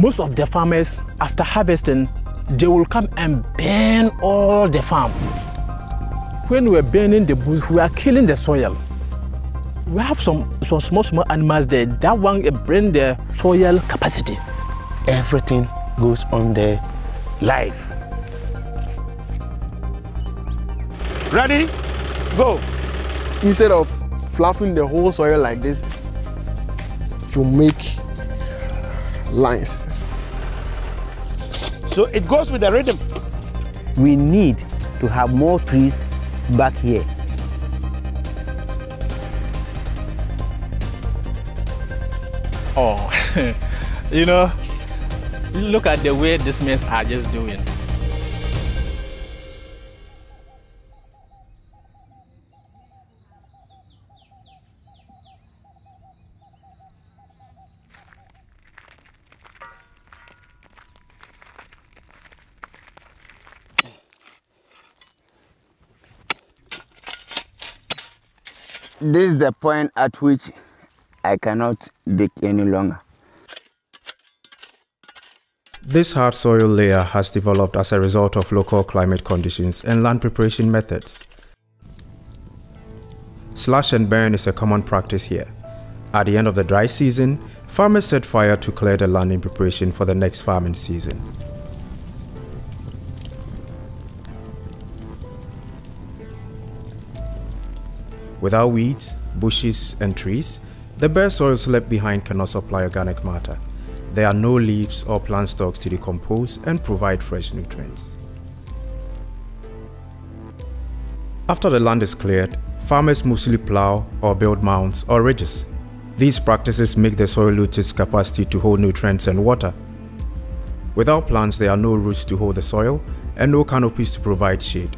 most of the farmers, after harvesting, they will come and burn all the farm. When we're burning the bush, we are killing the soil. We have some small animals there. That one brings the soil capacity. Everything goes on the life. Ready? Go. Instead of fluffing the whole soil like this, you make lines. So it goes with the rhythm. We need to have more trees back here. Oh, you know, look at the way these men are just doing. This is the point at which I cannot dig any longer. This hard soil layer has developed as a result of local climate conditions and land preparation methods. Slash and burn is a common practice here. At the end of the dry season, farmers set fire to clear the land in preparation for the next farming season. Without weeds, bushes, and trees, the bare soils left behind cannot supply organic matter. There are no leaves or plant stalks to decompose and provide fresh nutrients. After the land is cleared, farmers mostly plow or build mounds or ridges. These practices make the soil lose its capacity to hold nutrients and water. Without plants, there are no roots to hold the soil and no canopies to provide shade.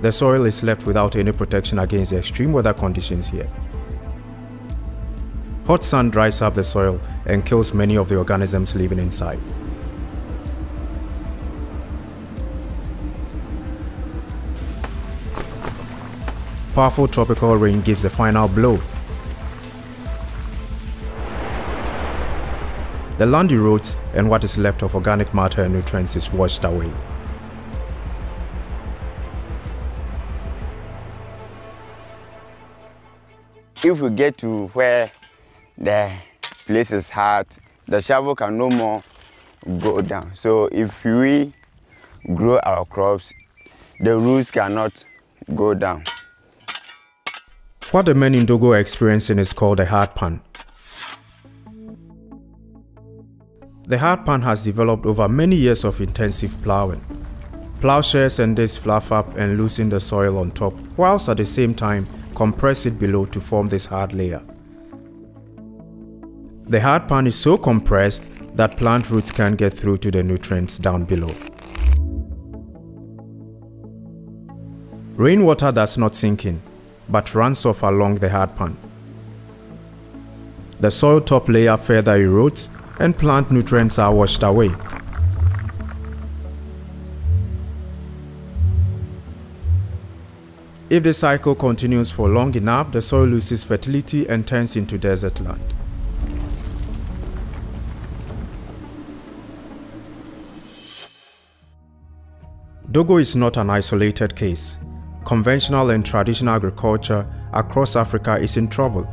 The soil is left without any protection against the extreme weather conditions here. Hot sun dries up the soil and kills many of the organisms living inside. Powerful tropical rain gives the final blow. The land erodes and what is left of organic matter and nutrients is washed away. If we get to where the place is hard, the shovel can no more go down. So if we grow our crops, the roots cannot go down. What the men in Dogo are experiencing is called a hard pan. The hard pan has developed over many years of intensive plowing. Plowshares and discs fluff up and loosen the soil on top, whilst at the same time compress it below to form this hard layer. The hard pan is so compressed that plant roots can't get through to the nutrients down below. Rainwater does not sink in, but runs off along the hard pan. The soil top layer further erodes and plant nutrients are washed away. If the cycle continues for long enough, the soil loses fertility and turns into desert land. Dogo is not an isolated case. Conventional and traditional agriculture across Africa is in trouble.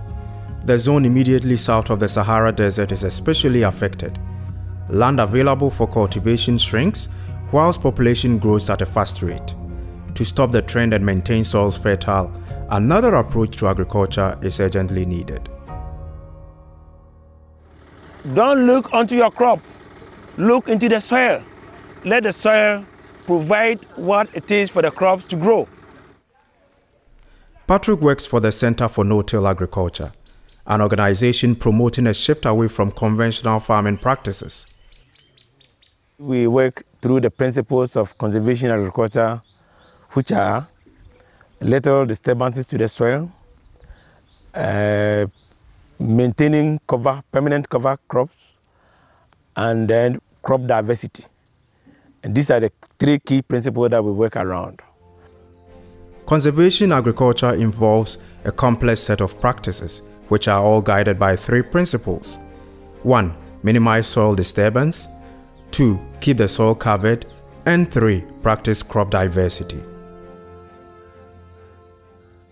The zone immediately south of the Sahara Desert is especially affected. Land available for cultivation shrinks, whilst population grows at a fast rate. To stop the trend and maintain soils fertile, another approach to agriculture is urgently needed. Don't look onto your crop. Look into the soil. Let the soil provide what it is for the crops to grow. Patrick works for the Center for No-Till Agriculture, an organization promoting a shift away from conventional farming practices. We work through the principles of conservation agriculture, which are little disturbances to the soil, maintaining cover, permanent cover crops, and then crop diversity. And these are the three key principles that we work around. Conservation agriculture involves a complex set of practices, which are all guided by three principles. 1. minimize soil disturbance, 2. Keep the soil covered, and 3. Practice crop diversity.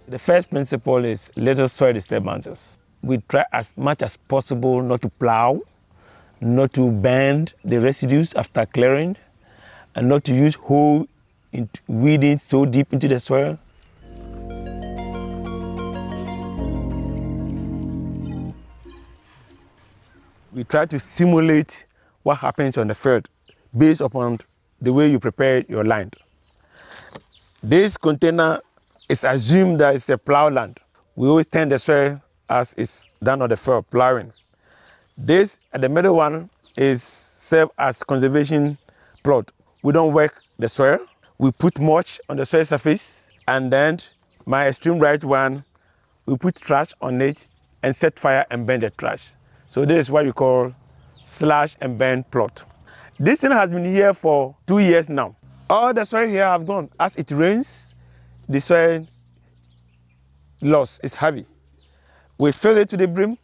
The first principle is little soil disturbances. We try as much as possible not to plow, not to bend the residues after clearing, and not to use hoe weeding so deep into the soil. We try to simulate what happens on the field based upon the way you prepare your land. This container is assumed that it's a plow land. We always tend the soil as it's done on the field, plowing. This, at the middle one, is served as conservation plot. We don't work the soil. We put mulch on the soil surface, and then my extreme right one, we put trash on it and set fire and burn the trash. So this is what we call slash and burn plot. This thing has been here for 2 years now. All the soil here have gone. As it rains, the soil loss is heavy. We fill it to the brim,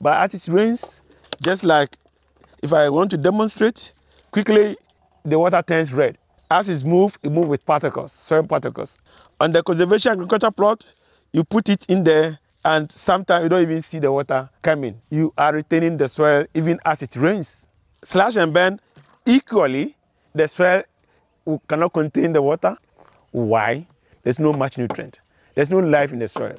but as it rains, just like if I want to demonstrate, quickly the water turns red. As it moves with particles, soil particles. On the conservation agriculture plot, you put it in there, and sometimes you don't even see the water coming. You are retaining the soil even as it rains. Slash and burn, equally, the soil cannot contain the water. Why? There's no much nutrient. There's no life in the soil.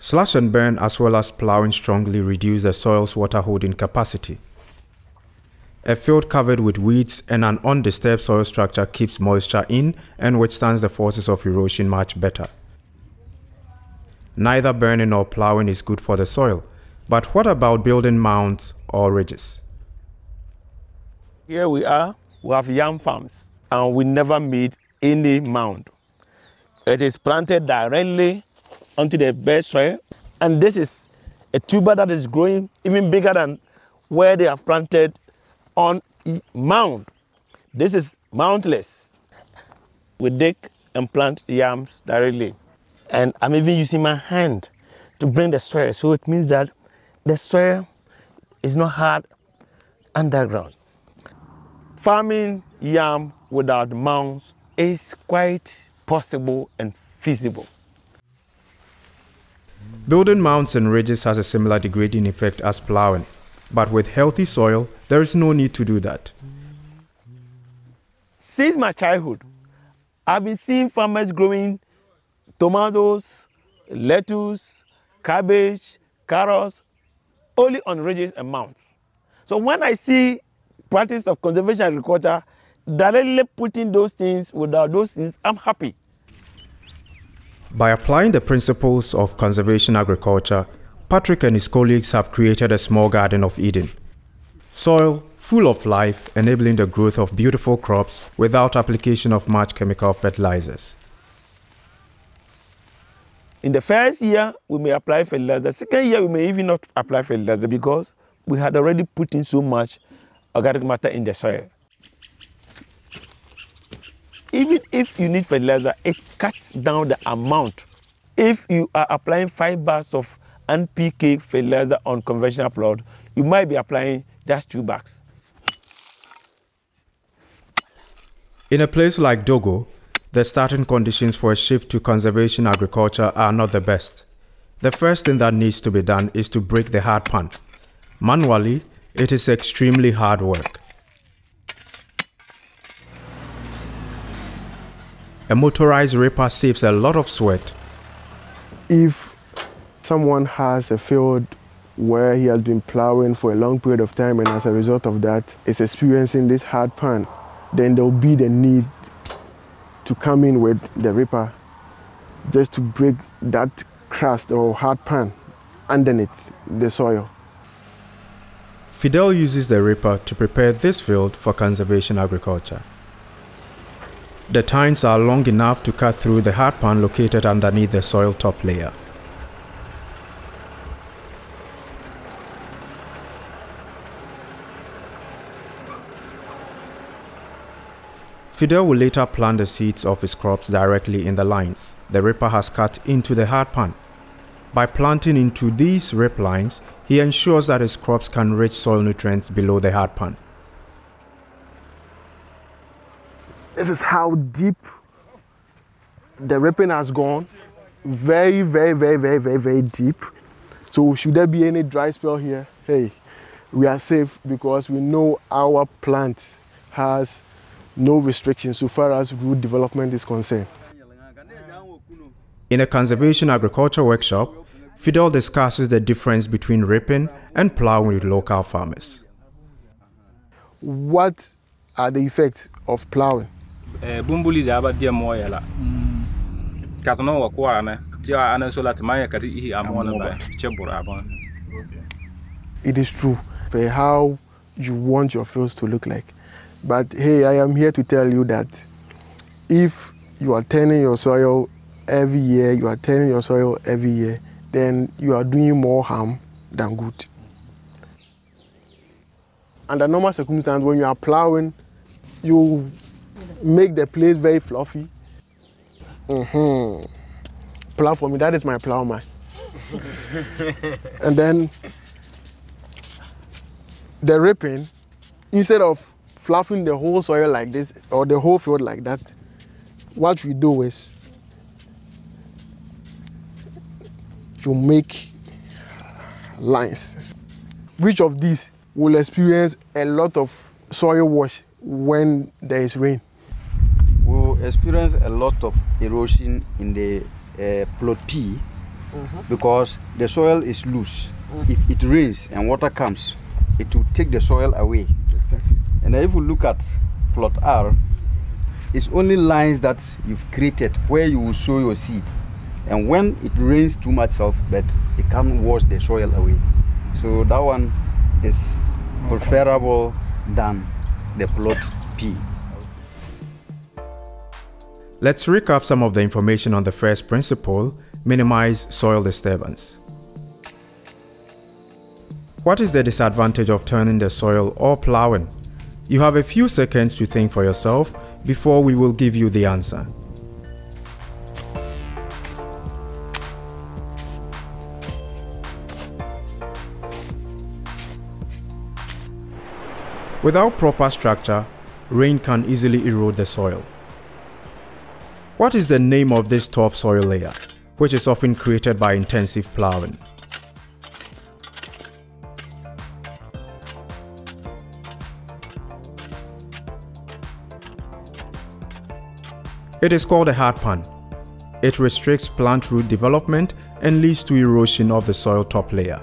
Slash and burn, as well as plowing, strongly reduce the soil's water holding capacity. A field covered with weeds and an undisturbed soil structure keeps moisture in and withstands the forces of erosion much better. Neither burning nor plowing is good for the soil, but what about building mounds or ridges? Here we are, we have yam farms, and we never made any mound. It is planted directly onto the bare soil, and this is a tuber that is growing even bigger than where they have planted on mound. This is moundless. We dig and plant yams directly. And I'm even using my hand to bring the soil. So it means that the soil is not hard underground. Farming yam without mounds is quite possible and feasible. Building mounds and ridges has a similar degrading effect as plowing. But with healthy soil, there is no need to do that. Since my childhood, I've been seeing farmers growing tomatoes, lettuce, cabbage, carrots, only on ridges and mounds. So when I see practice of conservation agriculture directly putting those things without those things, I'm happy. By applying the principles of conservation agriculture, Patrick and his colleagues have created a small garden of Eden. Soil full of life, enabling the growth of beautiful crops without application of much chemical fertilizers. In the first year, we may apply fertilizer. The second year, we may even not apply fertilizer because we had already put in so much organic matter in the soil. Even if you need fertilizer, it cuts down the amount. If you are applying 5 bags of NPK fertilizer on conventional plot, you might be applying just 2 bags. In a place like Dogo, the starting conditions for a shift to conservation agriculture are not the best. The first thing that needs to be done is to break the hard pan. Manually, it is extremely hard work. A motorized reaper saves a lot of sweat. If someone has a field where he has been plowing for a long period of time and as a result of that is experiencing this hard pan, then there will be the need to come in with the reaper just to break that crust or hard pan underneath the soil. Fidel uses the reaper to prepare this field for conservation agriculture. The tines are long enough to cut through the hard pan located underneath the soil top layer. Fidel will later plant the seeds of his crops directly in the lines the reaper has cut into the hard pan. By planting into these rip lines, he ensures that his crops can reach soil nutrients below the hardpan. This is how deep the ripping has gone. Very, very, very, very, very, very deep. So should there be any dry spell here, hey, we are safe because we know our plant has no restrictions so far as root development is concerned. In a conservation agriculture workshop, Fidel discusses the difference between ripping and plowing with local farmers. What are the effects of plowing? It is true how you want your fields to look like. But hey, I am here to tell you that if you are turning your soil every year, then you are doing more harm than good. Under normal circumstances, when you are plowing, you make the place very fluffy. Plow for me, that is my plow man. And then the ripping, instead of fluffing the whole soil like this or the whole field like that, what we do is you make lines. Which of these will experience a lot of soil wash when there is rain? We'll experience a lot of erosion in the plot P because the soil is loose. If it rains and water comes, it will take the soil away. Exactly. And if you look at plot R, it's only lines that you've created where you will sow your seed. And when it rains too much of that, it can wash the soil away. So that one is preferable than the plot P. Let's recap some of the information on the first principle, minimize soil disturbance. What is the disadvantage of turning the soil or plowing? You have a few seconds to think for yourself before we will give you the answer. Without proper structure, rain can easily erode the soil. What is the name of this tough soil layer, which is often created by intensive plowing? It is called a hardpan. It restricts plant root development and leads to erosion of the soil top layer.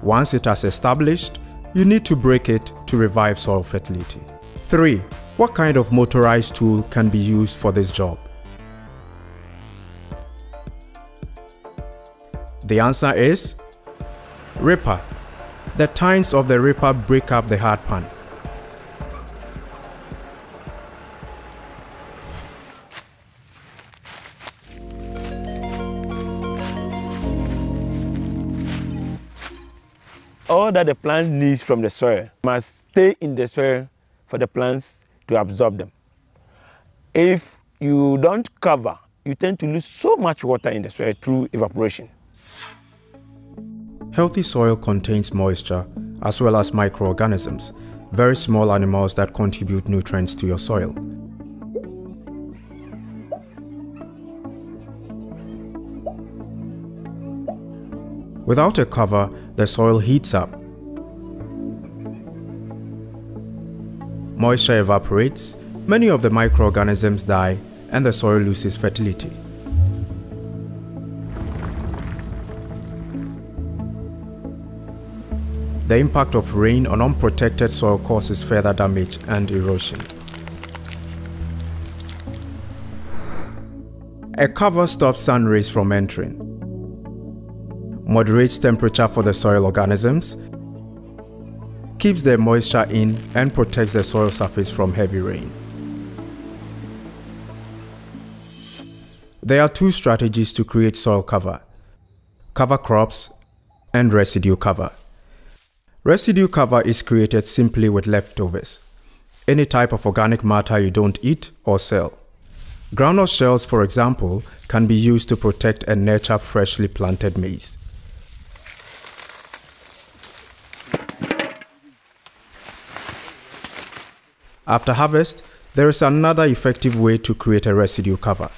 Once it has established, you need to break it to revive soil fertility. 3. What kind of motorized tool can be used for this job? The answer is ripper. The tines of the ripper break up the hardpan. All that the plant needs from the soil must stay in the soil for the plants to absorb them. If you don't cover, you tend to lose so much water in the soil through evaporation. Healthy soil contains moisture as well as microorganisms, very small animals that contribute nutrients to your soil. Without a cover, the soil heats up. Moisture evaporates, many of the microorganisms die, and the soil loses fertility. The impact of rain on unprotected soil causes further damage and erosion. A cover stops sun rays from entering, moderates temperature for the soil organisms, keeps the moisture in, and protects the soil surface from heavy rain. There are two strategies to create soil cover: cover crops and residue cover. Residue cover is created simply with leftovers, any type of organic matter you don't eat or sell. Groundnut shells, for example, can be used to protect and nurture freshly planted maize. After harvest, there is another effective way to create a residue cover.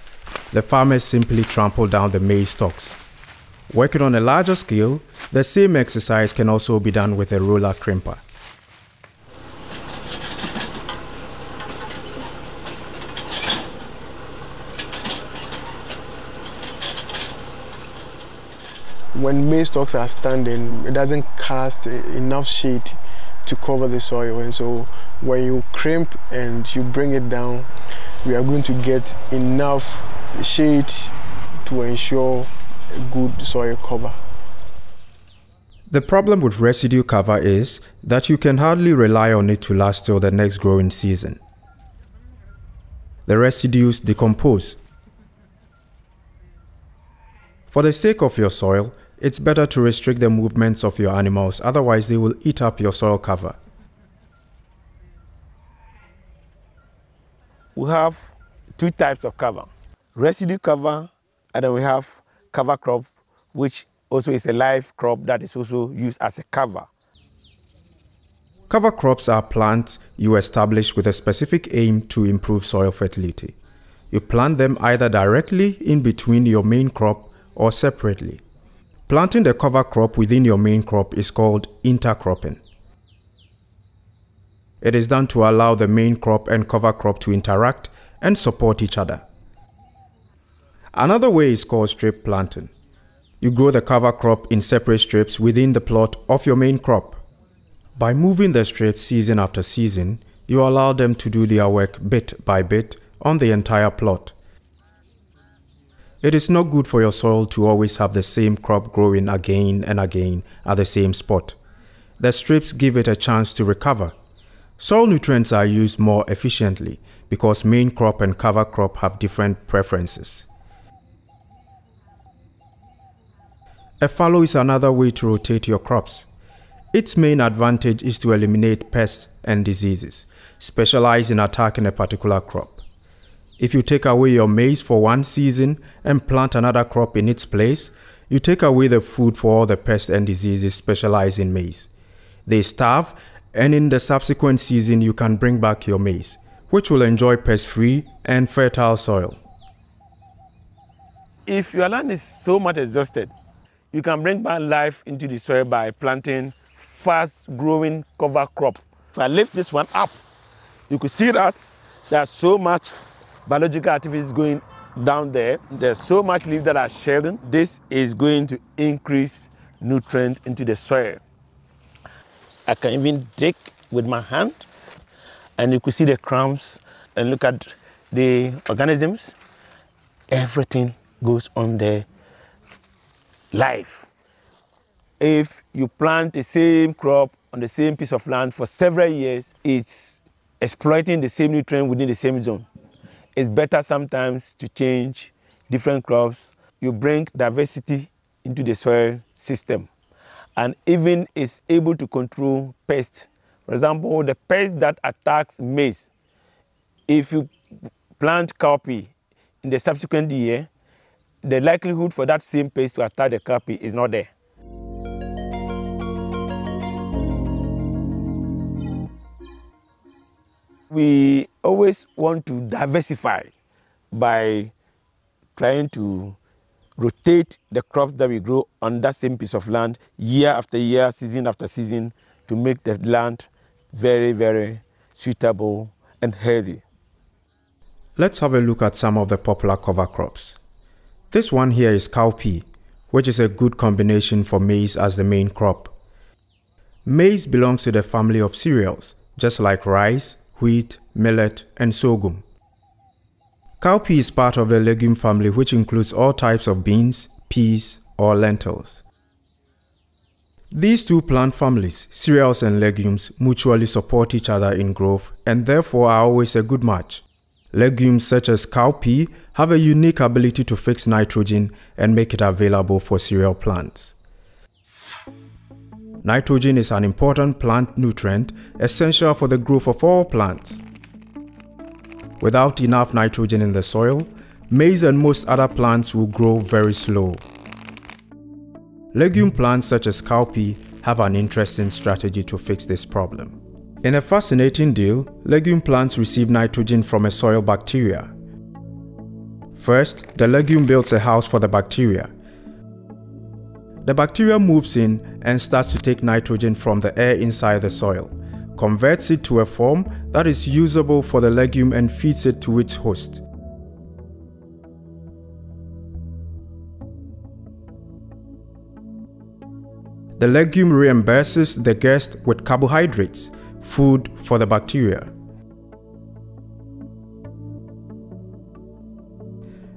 The farmers simply trample down the maize stalks. Working on a larger scale, the same exercise can also be done with a roller crimper. When maize stalks are standing, it doesn't cast enough shade to cover the soil, and so when you crimp and you bring it down, we are going to get enough shade to ensure a good soil cover. The problem with residue cover is that you can hardly rely on it to last till the next growing season. The residues decompose. For the sake of your soil, it's better to restrict the movements of your animals, otherwise they will eat up your soil cover. We have two types of cover. Residue cover, and then we have cover crop, which also is a live crop that is also used as a cover. Cover crops are plants you establish with a specific aim to improve soil fertility. You plant them either directly in between your main crop or separately. Planting the cover crop within your main crop is called intercropping. It is done to allow the main crop and cover crop to interact and support each other. Another way is called strip planting. You grow the cover crop in separate strips within the plot of your main crop. By moving the strips season after season, you allow them to do their work bit by bit on the entire plot. It is not good for your soil to always have the same crop growing again and again at the same spot. The strips give it a chance to recover. Soil nutrients are used more efficiently because main crop and cover crop have different preferences. A fallow is another way to rotate your crops. Its main advantage is to eliminate pests and diseases, specialize in attacking a particular crop. If you take away your maize for one season and plant another crop in its place, you take away the food for all the pests and diseases specialized in maize. They starve, and in the subsequent season you can bring back your maize, which will enjoy pest-free and fertile soil. If your land is so much exhausted, you can bring back life into the soil by planting fast-growing cover crop. If I lift this one up, you could see that there's so much biological activities going down there. There's so much leaves that are shedding. This is going to increase nutrients into the soil. I can even dig with my hand, and you could see the crumbs and look at the organisms. Everything goes on there live. If you plant the same crop on the same piece of land for several years, it's exploiting the same nutrient within the same zone. It's better sometimes to change different crops. You bring diversity into the soil system, and even is able to control pests. For example, the pest that attacks maize. If you plant cowpea in the subsequent year, the likelihood for that same pest to attack the cowpea is not there. We always want to diversify by trying to rotate the crops that we grow on that same piece of land year after year, season after season, to make the land very, very suitable and healthy. Let's have a look at some of the popular cover crops. This one here is cowpea, which is a good combination for maize as the main crop. Maize belongs to the family of cereals, just like rice, wheat, millet, and sorghum. Cowpea is part of the legume family, which includes all types of beans, peas, or lentils. These two plant families, cereals and legumes, mutually support each other in growth and therefore are always a good match. Legumes such as cowpea have a unique ability to fix nitrogen and make it available for cereal plants. Nitrogen is an important plant nutrient, essential for the growth of all plants. Without enough nitrogen in the soil, maize and most other plants will grow very slow. Legume plants such as cowpea have an interesting strategy to fix this problem. In a fascinating deal, legume plants receive nitrogen from a soil bacteria. First, the legume builds a house for the bacteria. The bacteria moves in and starts to take nitrogen from the air inside the soil, converts it to a form that is usable for the legume and feeds it to its host. The legume reimburses the guest with carbohydrates, food for the bacteria.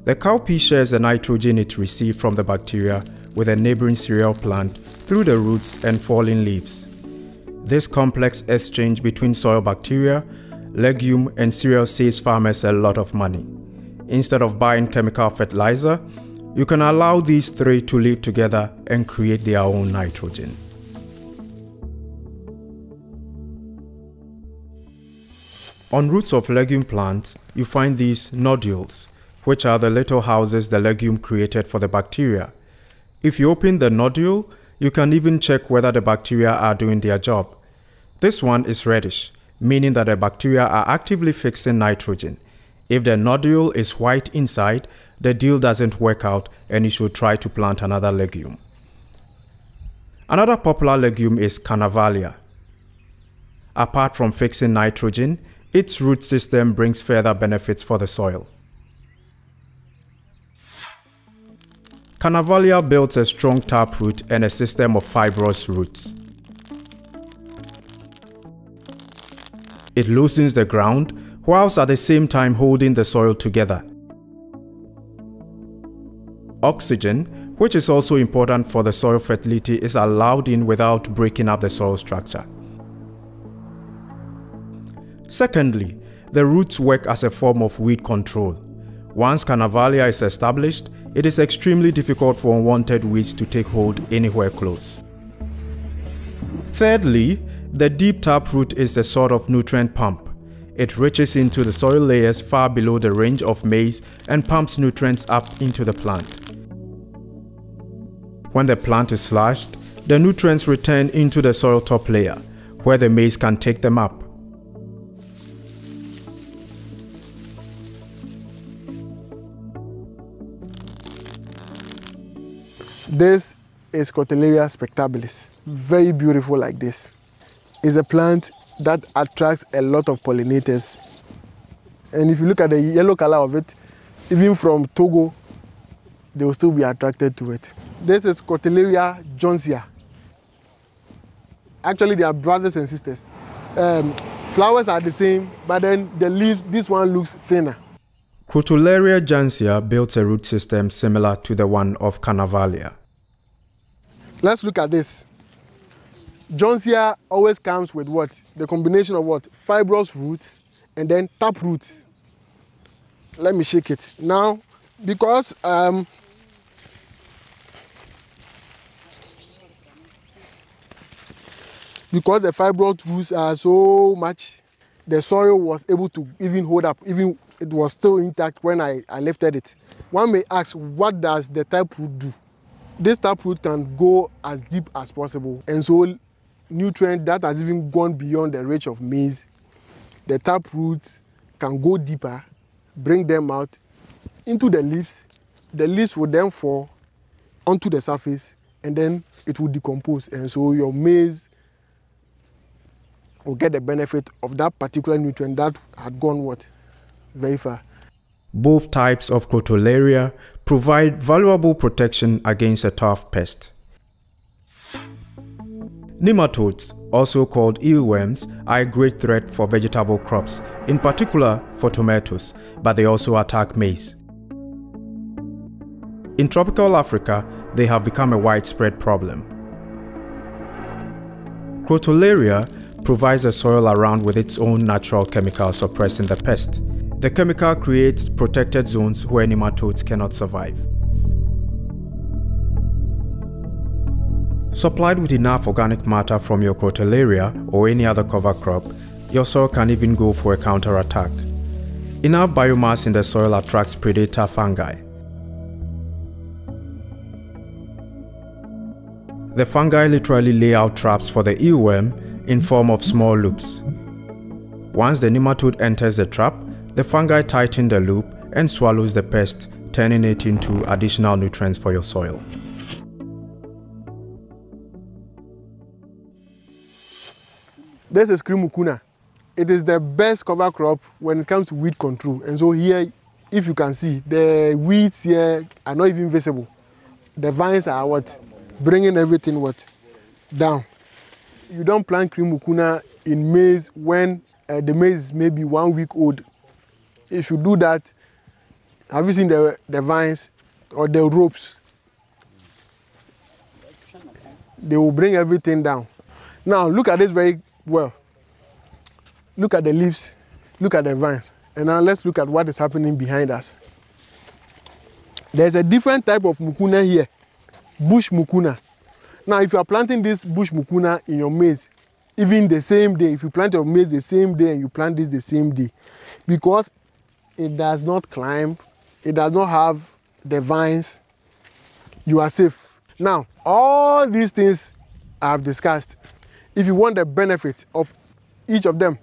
The cowpea shares the nitrogen it received from the bacteria with a neighboring cereal plant through the roots and fallen leaves. This complex exchange between soil bacteria, legume, and cereal saves farmers a lot of money. Instead of buying chemical fertilizer, you can allow these three to live together and create their own nitrogen. On roots of legume plants, you find these nodules, which are the little houses the legume created for the bacteria. If you open the nodule, you can even check whether the bacteria are doing their job. This one is reddish, meaning that the bacteria are actively fixing nitrogen. If the nodule is white inside, the deal doesn't work out and you should try to plant another legume. Another popular legume is Carnavalia. Apart from fixing nitrogen, its root system brings further benefits for the soil. Carnavalia builds a strong taproot and a system of fibrous roots. It loosens the ground, whilst at the same time holding the soil together. Oxygen, which is also important for the soil fertility, is allowed in without breaking up the soil structure. Secondly, the roots work as a form of weed control. Once Carnavalia is established, it is extremely difficult for unwanted weeds to take hold anywhere close. Thirdly, the deep taproot is a sort of nutrient pump. It reaches into the soil layers far below the range of maize and pumps nutrients up into the plant. When the plant is slashed, the nutrients return into the soil top layer, where the maize can take them up. This is Crotalaria spectabilis, very beautiful like this. It's a plant that attracts a lot of pollinators. And if you look at the yellow color of it, even from Togo, they will still be attracted to it. This is Crotalaria juncea. Actually, they are brothers and sisters. Flowers are the same, but then the leaves, this one looks thinner. Crotalaria juncea builds a root system similar to the one of Carnavalia. Let's look at this. Juncea always comes with what? The combination of what? Fibrous roots and then tap roots. Let me shake it. Now, because the fibrous roots are so much, the soil was able to even hold up, even it was still intact when I lifted it. One may ask, what does the tap root do? This tap root can go as deep as possible, and so nutrient that has even gone beyond the reach of maize, the tap roots can go deeper, bring them out into the leaves. The leaves will then fall onto the surface and then it will decompose, and so your maize will get the benefit of that particular nutrient that had gone what? Very far. Both types of Crotalaria provide valuable protection against a tough pest. Nematodes, also called eelworms, are a great threat for vegetable crops, in particular for tomatoes, but they also attack maize. In tropical Africa, they have become a widespread problem. Crotalaria provides the soil around with its own natural chemical suppressing the pest. The chemical creates protected zones where nematodes cannot survive. Supplied with enough organic matter from your Crotalaria or any other cover crop, your soil can even go for a counterattack. Enough biomass in the soil attracts predator fungi. The fungi literally lay out traps for the eelworm, in form of small loops. Once the nematode enters the trap, the fungi tighten the loop and swallows the pest, turning it into additional nutrients for your soil. This is Crimucuna. It is the best cover crop when it comes to weed control. And so here, if you can see, the weeds here are not even visible. The vines are what? Bringing everything what? Down. You don't plant Crimucuna in maize when the maize is maybe 1 week old. If you do that, have you seen the vines or the ropes? They will bring everything down. Now look at this very well. Look at the leaves, look at the vines. And now let's look at what is happening behind us. There's a different type of mucuna here, bush mucuna. Now if you are planting this bush mucuna in your maize, even the same day, if you plant your maize the same day and you plant this the same day, because it does not climb, it does not have the vines, you are safe. Now, all these things I have discussed, if you want the benefit of each of them,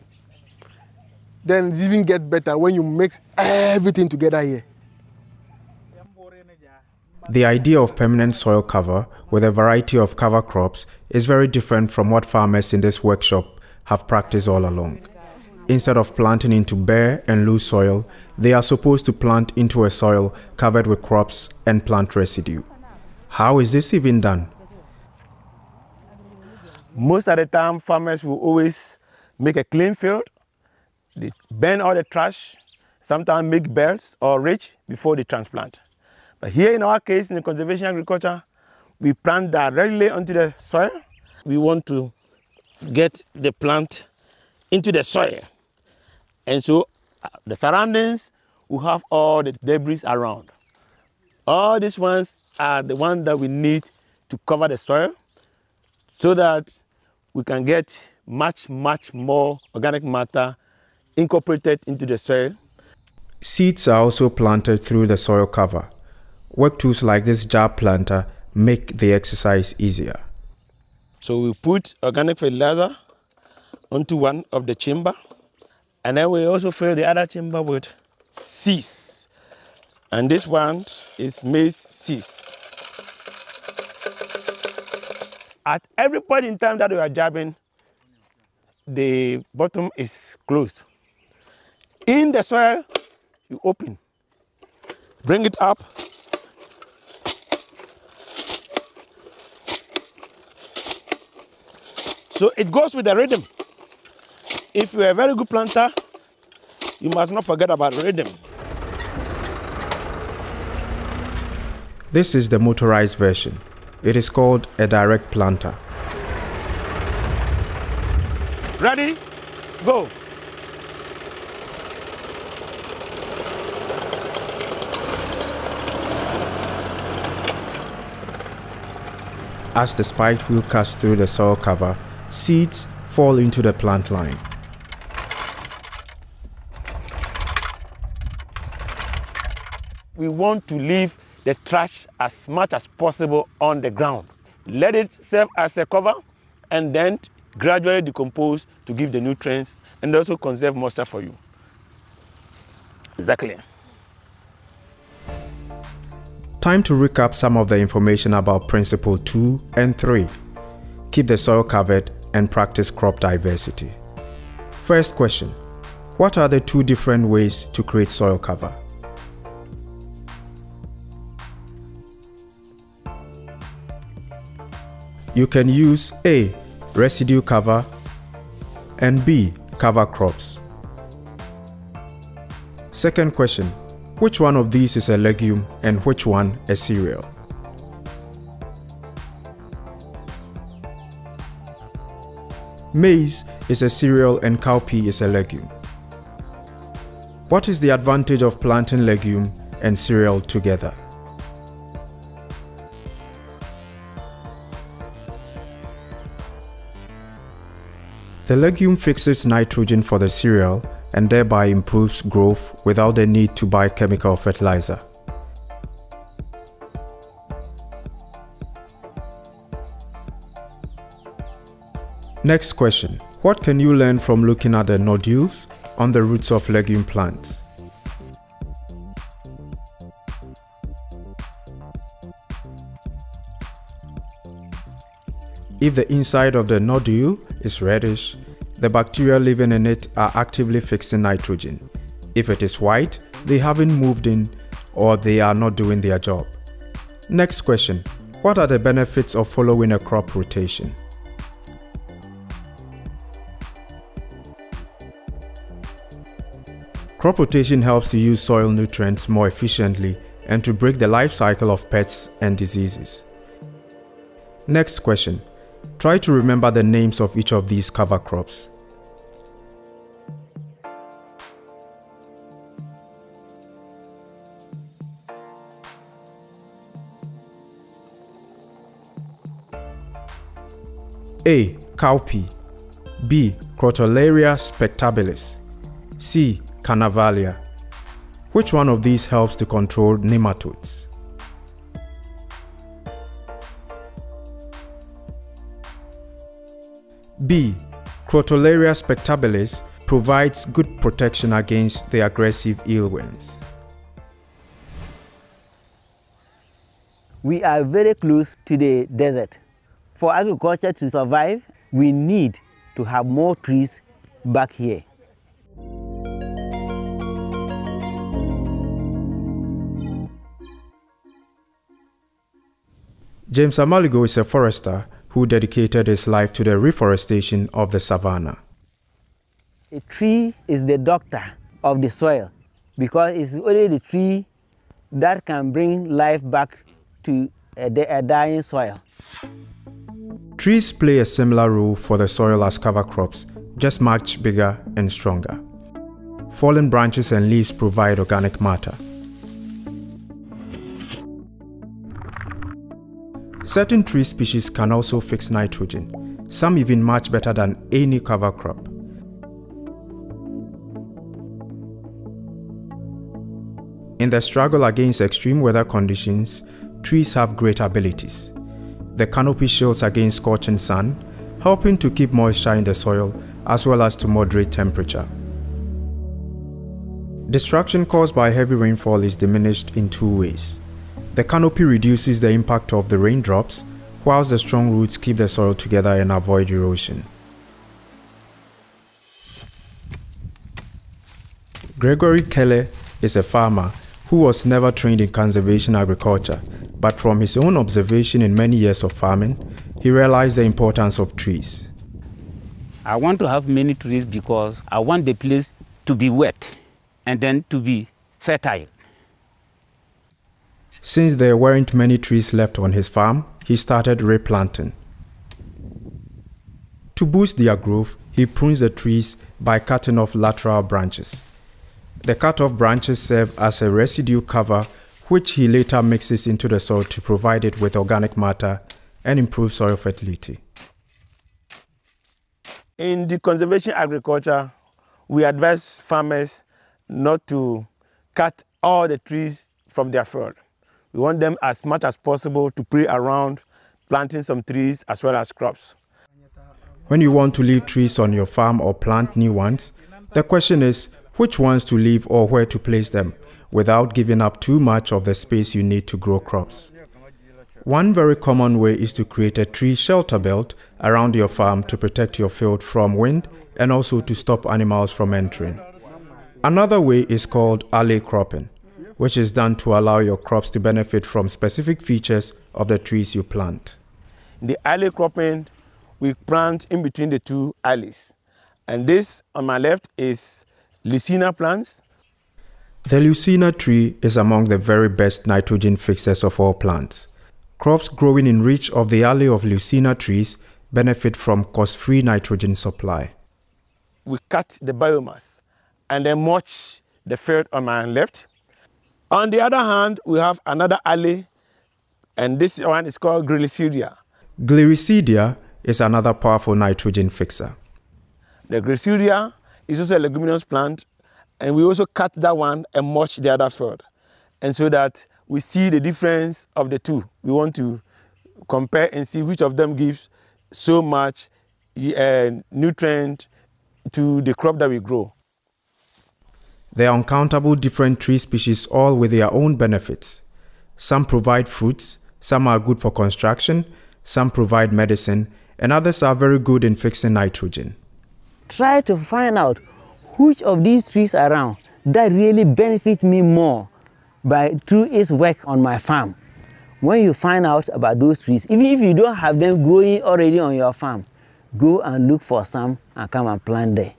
then it even gets better when you mix everything together here. The idea of permanent soil cover with a variety of cover crops is very different from what farmers in this workshop have practiced all along. Instead of planting into bare and loose soil, they are supposed to plant into a soil covered with crops and plant residue. How is this even done? Most of the time, farmers will always make a clean field. They burn all the trash, sometimes make beds or ridges before they transplant. But here in our case, in the conservation agriculture, we plant directly onto the soil. We want to get the plant into the soil. And so the surroundings will have all the debris around. All these ones are the ones that we need to cover the soil so that we can get much more organic matter incorporated into the soil. Seeds are also planted through the soil cover. Work tools like this jar planter make the exercise easier. So we put organic fertilizer onto one of the chamber, and then we also fill the other chamber with seeds. And this one is maize seeds. At every point in time that we are jabbing, the bottom is closed. In the soil, you open, bring it up, so it goes with the rhythm. If you're a very good planter, you must not forget about rhythm. This is the motorized version. It is called a direct planter. Ready? Go! As the spiked wheel cuts through the soil cover, seeds fall into the plant line. We want to leave the trash as much as possible on the ground. Let it serve as a cover and then gradually decompose to give the nutrients and also conserve moisture for you. Exactly. Time to recap some of the information about Principle 2 and 3. Keep the soil covered and practice crop diversity. First question, what are the two different ways to create soil cover? You can use A, residue cover, and B, cover crops. Second question, which one of these is a legume and which one a cereal? Maize is a cereal and cowpea is a legume. What is the advantage of planting legume and cereal together? The legume fixes nitrogen for the cereal and thereby improves growth without the need to buy chemical fertilizer. Next question. What can you learn from looking at the nodules on the roots of legume plants? If the inside of the nodule is reddish, the bacteria living in it are actively fixing nitrogen. If it is white, they haven't moved in or they are not doing their job. Next question. What are the benefits of following a crop rotation? Crop rotation helps to use soil nutrients more efficiently and to break the life cycle of pests and diseases. Next question. Try to remember the names of each of these cover crops. A. Cowpea. B. Crotalaria spectabilis. C. Carnavalia. Which one of these helps to control nematodes? B. Crotalaria spectabilis provides good protection against the aggressive eelworms. We are very close to the desert. For agriculture to survive, we need to have more trees back here. James Amaligo is a forester who dedicated his life to the reforestation of the savanna. A tree is the doctor of the soil because it's only the tree that can bring life back to a dying soil. Trees play a similar role for the soil as cover crops, just much bigger and stronger. Fallen branches and leaves provide organic matter. Certain tree species can also fix nitrogen, some even much better than any cover crop. In the struggle against extreme weather conditions, trees have great abilities. The canopy shields against scorching sun, helping to keep moisture in the soil as well as to moderate temperature. Destruction caused by heavy rainfall is diminished in two ways. The canopy reduces the impact of the raindrops, whilst the strong roots keep the soil together and avoid erosion. Gregory Keller is a farmer who was never trained in conservation agriculture, but from his own observation in many years of farming, he realized the importance of trees. I want to have many trees because I want the place to be wet and then to be fertile. Since there weren't many trees left on his farm, he started replanting. To boost their growth, he prunes the trees by cutting off lateral branches. The cut-off branches serve as a residue cover, which he later mixes into the soil to provide it with organic matter and improve soil fertility. In the conservation agriculture, we advise farmers not to cut all the trees from their field. We want them as much as possible to play around, planting some trees as well as crops. When you want to leave trees on your farm or plant new ones, the question is which ones to leave or where to place them without giving up too much of the space you need to grow crops. One very common way is to create a tree shelter belt around your farm to protect your field from wind and also to stop animals from entering. Another way is called alley cropping, which is done to allow your crops to benefit from specific features of the trees you plant. In the alley cropping, we plant in between the two alleys. And this on my left is Leucaena plants. The Leucaena tree is among the very best nitrogen fixers of all plants. Crops growing in reach of the alley of Leucaena trees benefit from cost-free nitrogen supply. We cut the biomass and then mulch the field on my left. On the other hand, we have another alley, and this one is called Gliricidia. Gliricidia is another powerful nitrogen fixer. The Gliricidia is also a leguminous plant, and we also cut that one and mulch the other field. And so that we see the difference of the two. We want to compare and see which of them gives so much nutrient to the crop that we grow. There are uncountable different tree species, all with their own benefits. Some provide fruits, some are good for construction, some provide medicine, and others are very good in fixing nitrogen. Try to find out which of these trees around that really benefits me more through its work on my farm. When you find out about those trees, even if you don't have them growing already on your farm, go and look for some and come and plant there.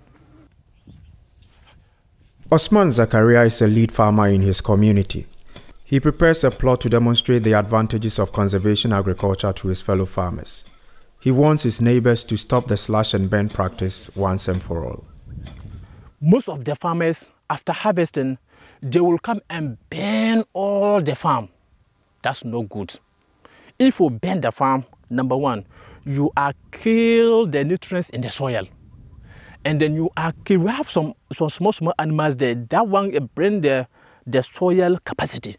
Osman Zakaria is a lead farmer in his community. He prepares a plot to demonstrate the advantages of conservation agriculture to his fellow farmers. He wants his neighbors to stop the slash and burn practice once and for all. Most of the farmers, after harvesting, they will come and burn all the farm. That's no good. If you burn the farm, number one, you are killing the nutrients in the soil. And then we have some small animals there. That one brings the soil capacity.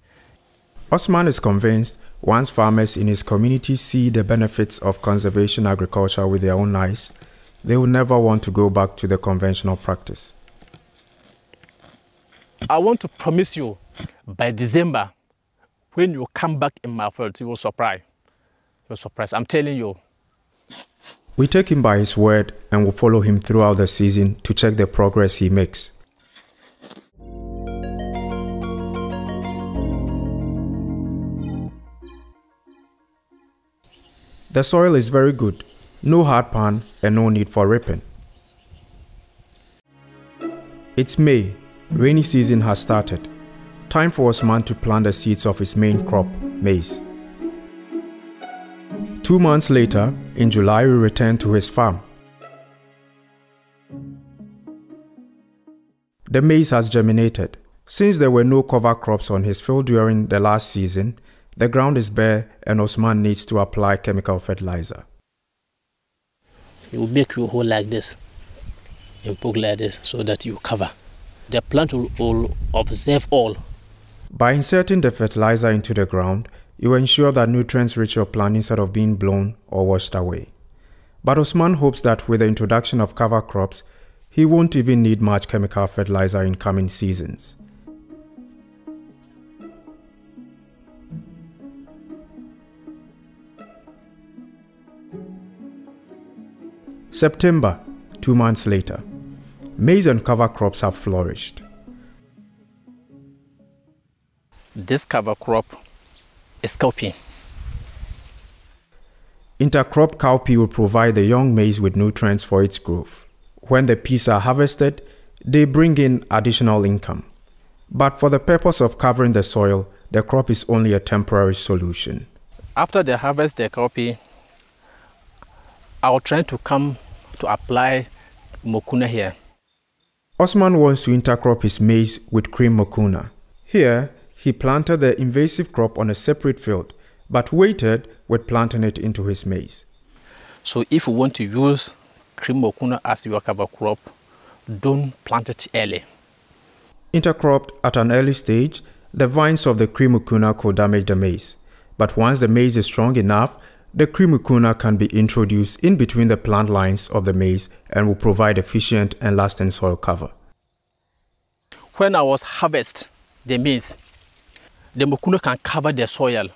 Osman is convinced once farmers in his community see the benefits of conservation agriculture with their own eyes, they will never want to go back to the conventional practice. I want to promise you, by December, when you come back in my field, you will surprise. You'll surprise, I'm telling you. We take him by his word and will follow him throughout the season to check the progress he makes. The soil is very good, no hard pan and no need for ripping. It's May, rainy season has started. Time for Osman to plant the seeds of his main crop, maize. 2 months later, in July, we returned to his farm. The maize has germinated. Since there were no cover crops on his field during the last season, the ground is bare and Osman needs to apply chemical fertilizer. It will make you hole like this and poke like this so that you cover. The plant will observe all. By inserting the fertilizer into the ground, you ensure that nutrients reach your plant instead of being blown or washed away. But Osman hopes that with the introduction of cover crops, he won't even need much chemical fertilizer in coming seasons. September, 2 months later, maize and cover crops have flourished. This cover crop is cowpea. Intercrop cowpea will provide the young maize with nutrients for its growth. When the peas are harvested, they bring in additional income. But for the purpose of covering the soil, the crop is only a temporary solution. After they harvest the cowpea, I'll try to come to apply Crimucuna here. Osman wants to intercrop his maize with Crimucuna. Here, he planted the invasive crop on a separate field, but waited with planting it into his maize. So if you want to use Crimucuna as your cover crop, don't plant it early. Intercropped at an early stage, the vines of the Crimucuna could damage the maize. But once the maize is strong enough, the Crimucuna can be introduced in between the plant lines of the maize and will provide efficient and lasting soil cover. When I was harvesting the maize, the Crimucuna can cover the soil,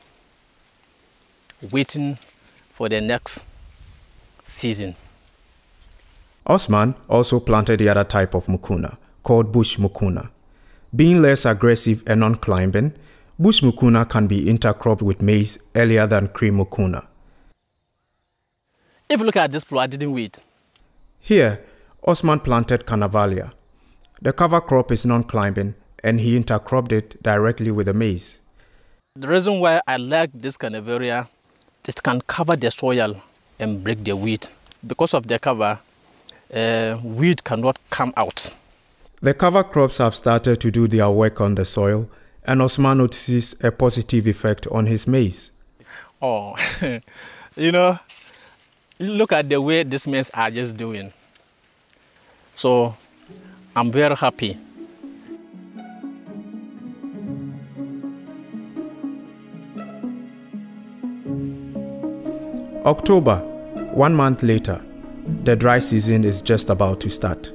waiting for the next season. Osman also planted the other type of Crimucuna, called bush Crimucuna. Being less aggressive and non-climbing, bush Crimucuna can be intercropped with maize earlier than Crimucuna. If you look at this plot, I didn't wait. Here, Osman planted Canavalia. The cover crop is non-climbing, and he intercropped it directly with the maize. The reason why I like this Canavalia, it can cover the soil and break the weed. Because of the cover, weed cannot come out. The cover crops have started to do their work on the soil, and Osman notices a positive effect on his maize. Oh, you know, look at the way these maize are just doing. So I'm very happy. October, 1 month later, The dry season is just about to start.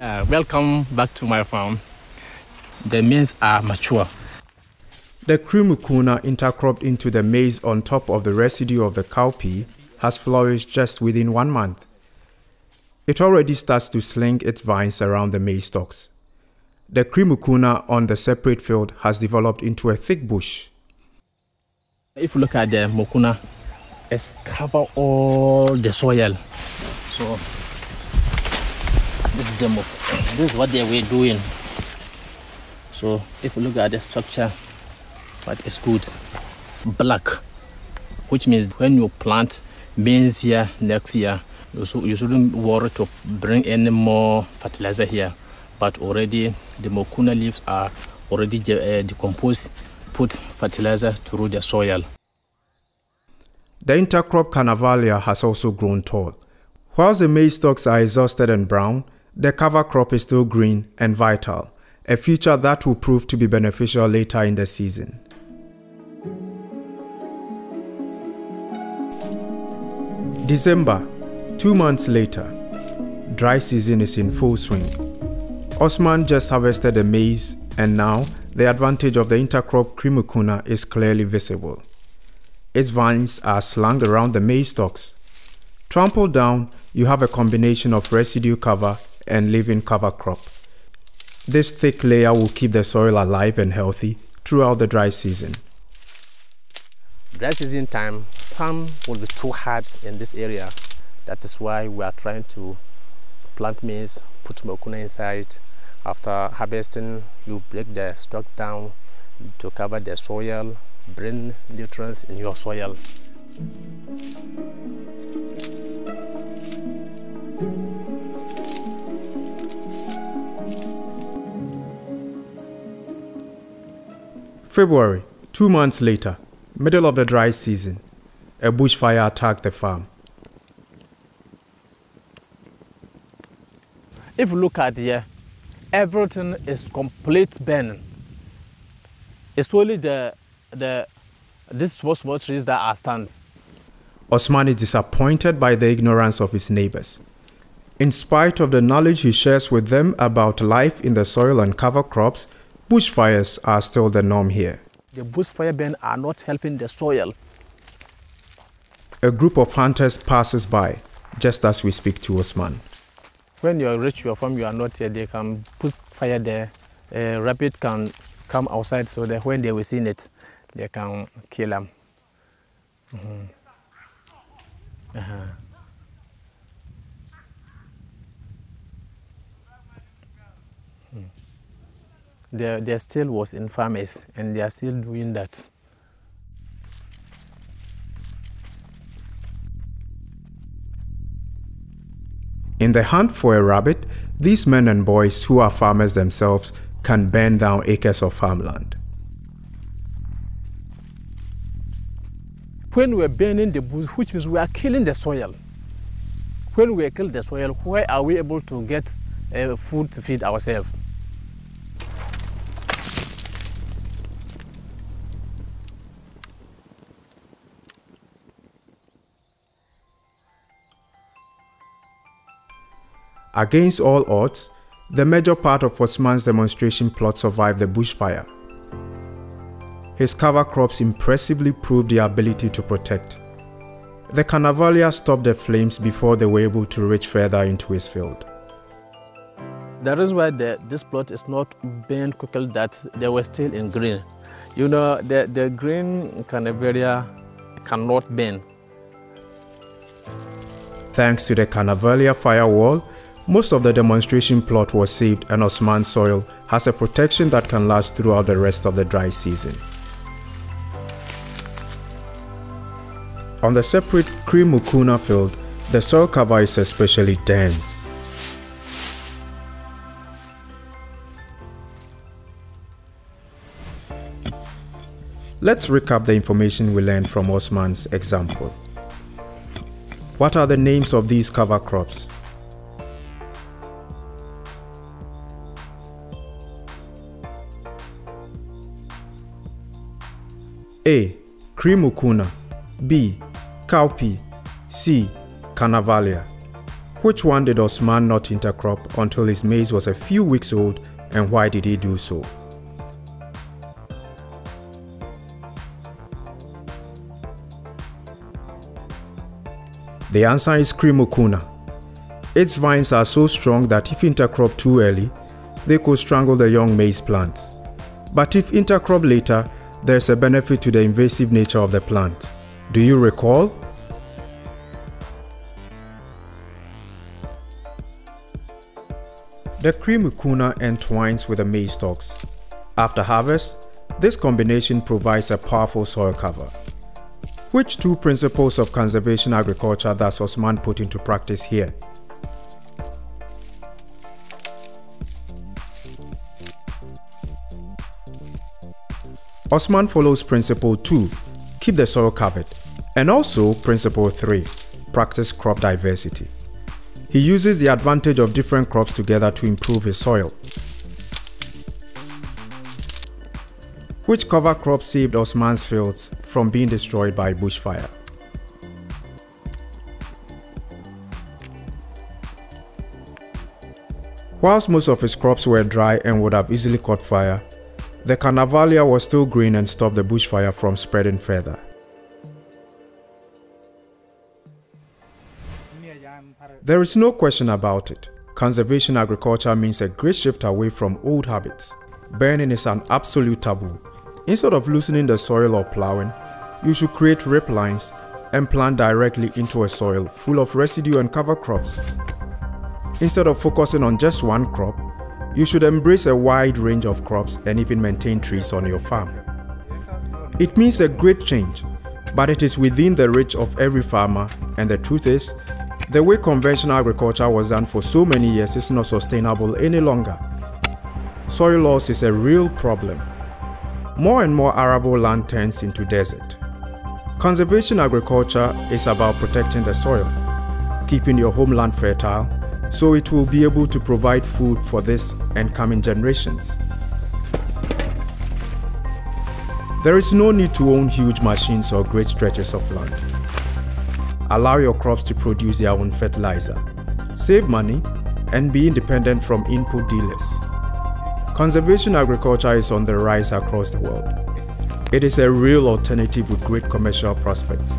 Welcome back to my farm. The maize are mature. The Crimucuna intercropped into the maize on top of the residue of the cowpea has flourished just within 1 month. It already starts to sling its vines around the maize stalks. The Crimucuna on the separate field has developed into a thick bush. If you look at the mocuna, it's covered all the soil. So this is the mocuna. This is what they were doing. So if you look at the structure, but it's good, black, which means when you plant beans here next year, you shouldn't worry to bring any more fertilizer here. But already the mocuna leaves are already decomposed, put fertilizer through the soil. The intercrop Canavalia has also grown tall. Whilst the maize stalks are exhausted and brown, the cover crop is still green and vital, a feature that will prove to be beneficial later in the season. December, 2 months later, dry season is in full swing. Osman just harvested the maize, and now the advantage of the intercrop Crimucuna is clearly visible. Its vines are slung around the maize stalks. Trampled down, you have a combination of residue cover and living cover crop. This thick layer will keep the soil alive and healthy throughout the dry season. Dry season time, sun will be too hot in this area. That is why we are trying to plant maize, put mocuna inside. After harvesting, you break the stalks down to cover the soil, bring nutrients in your soil. February, 2 months later, middle of the dry season, a bushfire attacked the farm. If you look at here, everything is complete burning. It's only these small trees that are standing. Osman is disappointed by the ignorance of his neighbors. In spite of the knowledge he shares with them about life in the soil and cover crops, bushfires are still the norm here. The bushfire burn are not helping the soil. A group of hunters passes by just as we speak to Osman. When you reach your farm, you are not here, they can put fire there. A rabbit can come outside so that when they will see it, they can kill them. They still was in farmers, and they are still doing that. In the hunt for a rabbit, these men and boys who are farmers themselves can burn down acres of farmland. When we're burning the bush, which means we are killing the soil. When we kill the soil, where are we able to get food to feed ourselves? Against all odds, the major part of Osman's demonstration plot survived the bushfire. His cover crops impressively proved their ability to protect. The Canavalia stopped the flames before they were able to reach further into his field. That is why this plot is not burned quickly, that they were still in green. You know, the green Canavalia cannot burn. Thanks to the Canavalia firewall, most of the demonstration plot was saved, and Osman's soil has a protection that can last throughout the rest of the dry season. On the separate Crimucuna field, the soil cover is especially dense. Let's recap the information we learned from Osman's example. What are the names of these cover crops? A. Crimucuna. B. Cowpea. C. Canavalia. Which one did Osman not intercrop until his maize was a few weeks old, and why did he do so? The answer is Crimucuna. Its vines are so strong that if intercrop too early, they could strangle the young maize plants. But if intercrop later, there is a benefit to the invasive nature of the plant. Do you recall? The Crimucuna entwines with the maize stalks. After harvest, this combination provides a powerful soil cover. Which two principles of conservation agriculture does Osman put into practice here? Osman follows Principle 2, keep the soil covered, and also Principle 3, practice crop diversity. He uses the advantage of different crops together to improve his soil. Which cover crop saved Osman's fields from being destroyed by bushfire? Whilst most of his crops were dry and would have easily caught fire, the Carnavalia was still green and stopped the bushfire from spreading further. There is no question about it. Conservation agriculture means a great shift away from old habits. Burning is an absolute taboo. Instead of loosening the soil or plowing, you should create rip lines and plant directly into a soil full of residue and cover crops. Instead of focusing on just one crop, you should embrace a wide range of crops and even maintain trees on your farm. It means a great change, but it is within the reach of every farmer, and the truth is, the way conventional agriculture was done for so many years is not sustainable any longer. Soil loss is a real problem. More and more arable land turns into desert. Conservation agriculture is about protecting the soil, keeping your homeland fertile, so it will be able to provide food for this and coming generations. There is no need to own huge machines or great stretches of land. Allow your crops to produce their own fertilizer. Save money and be independent from input dealers. Conservation agriculture is on the rise across the world. It is a real alternative with great commercial prospects.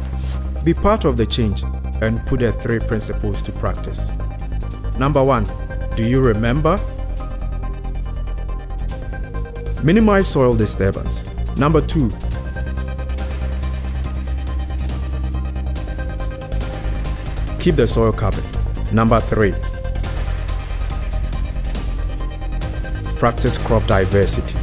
Be part of the change and put the 3 principles to practice. Number 1, do you remember? Minimize soil disturbance. Number 2, keep the soil covered. Number 3, practice crop diversity.